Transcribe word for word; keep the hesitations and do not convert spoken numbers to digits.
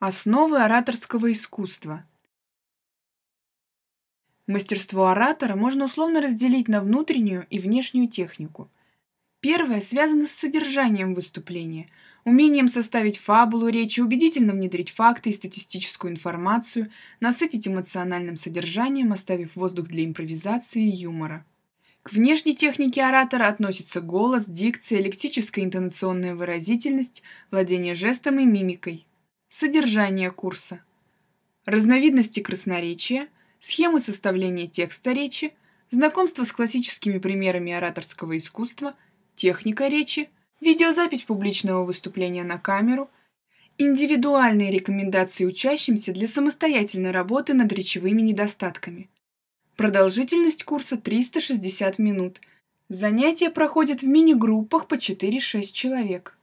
Основы ораторского искусства. Мастерство оратора можно условно разделить на внутреннюю и внешнюю технику. Первое связано с содержанием выступления, умением составить фабулу речи, убедительно внедрить факты и статистическую информацию, насытить эмоциональным содержанием, оставив воздух для импровизации и юмора. К внешней технике оратора относятся голос, дикция, лексическая интонационная выразительность, владение жестом и мимикой. Содержание курса. Разновидности красноречия, схемы составления текста речи, знакомство с классическими примерами ораторского искусства, техника речи, видеозапись публичного выступления на камеру, индивидуальные рекомендации учащимся для самостоятельной работы над речевыми недостатками. Продолжительность курса триста шестьдесят минут. Занятия проходят в мини-группах по четыре-шесть человек.